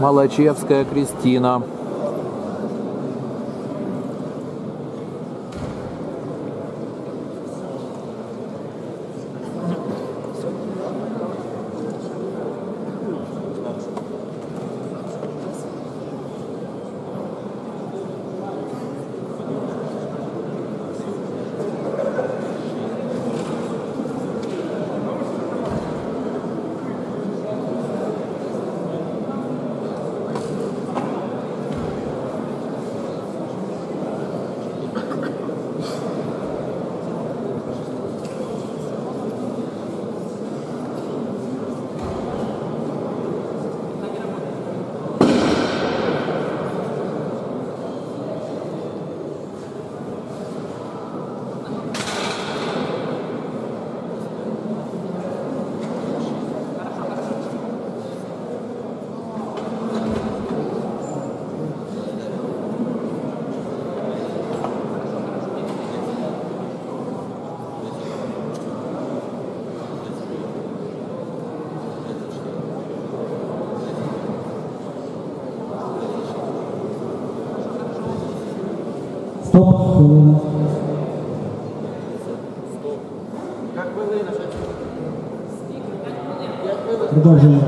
Малачевская Кристина. Продолжение.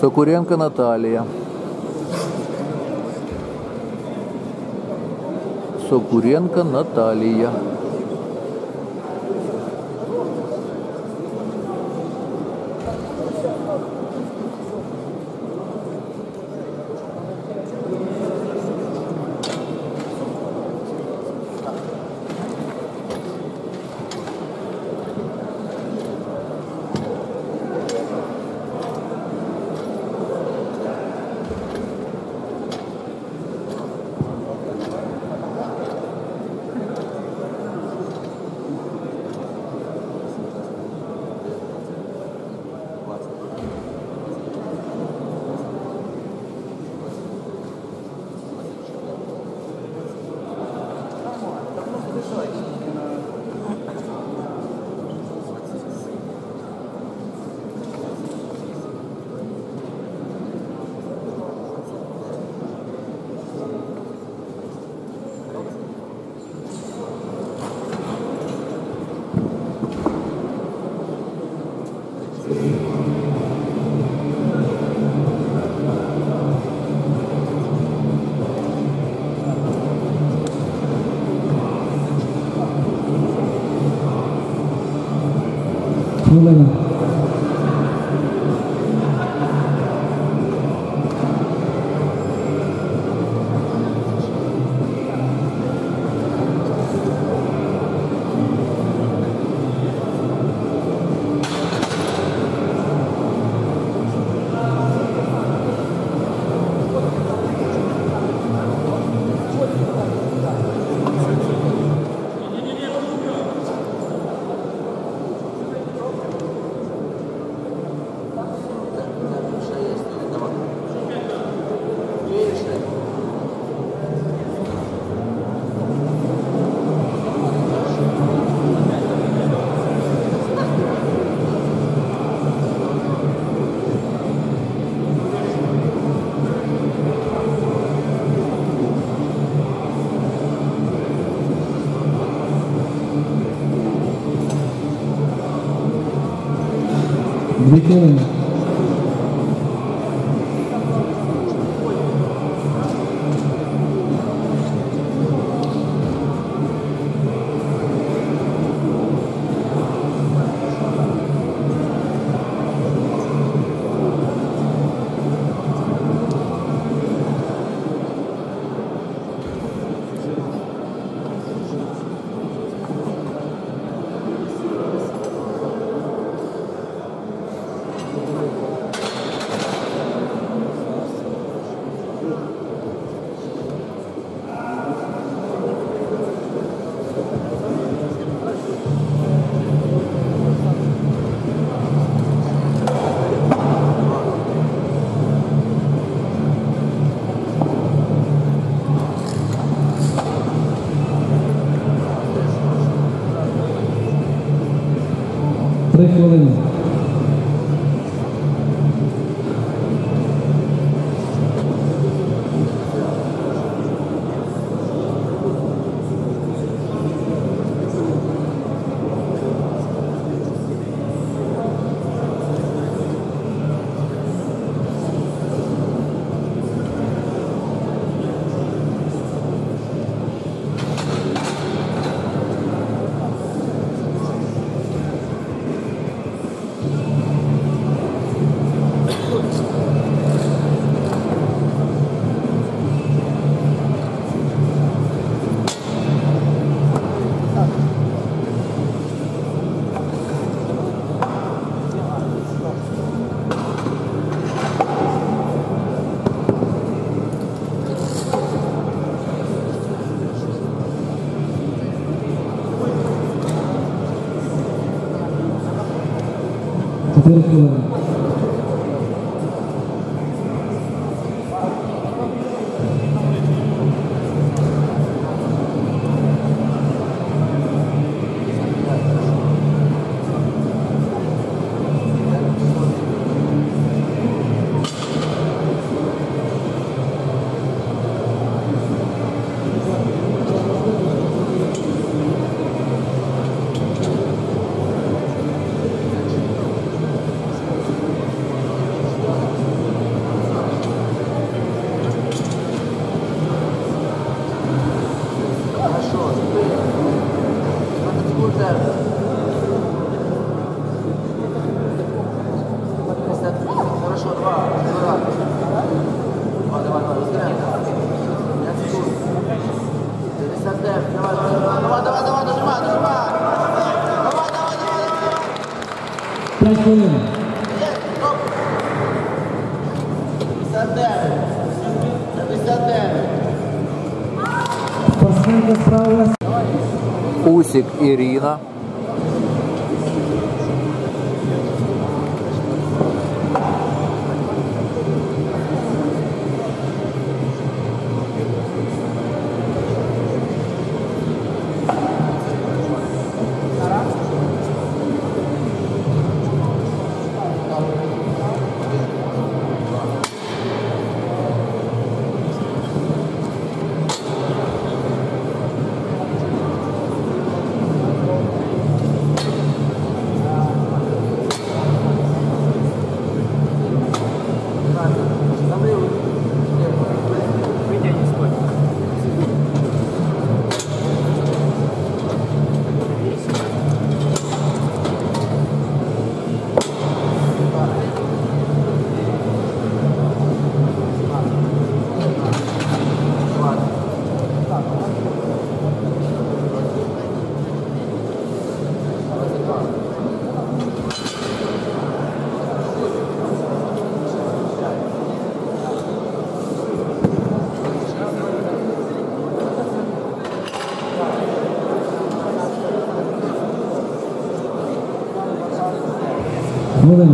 Сокуренко Наталья. Сокуренко Наталья. Милена. Дмитрий. Thank you. Thank you. Усик Ирина. Николай.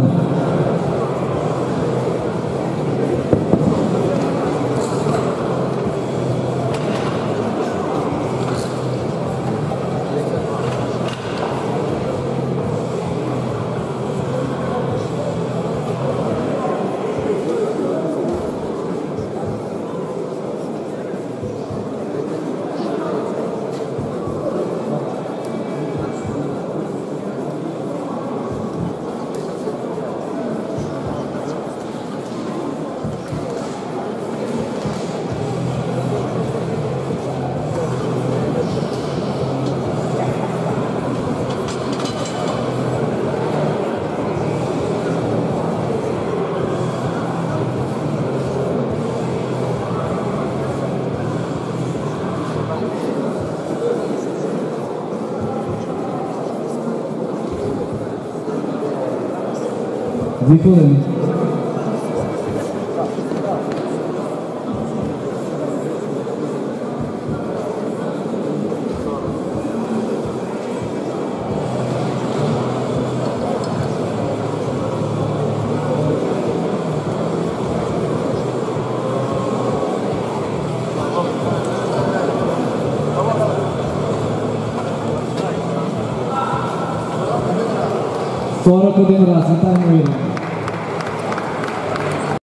Сорок один раз, это не видно.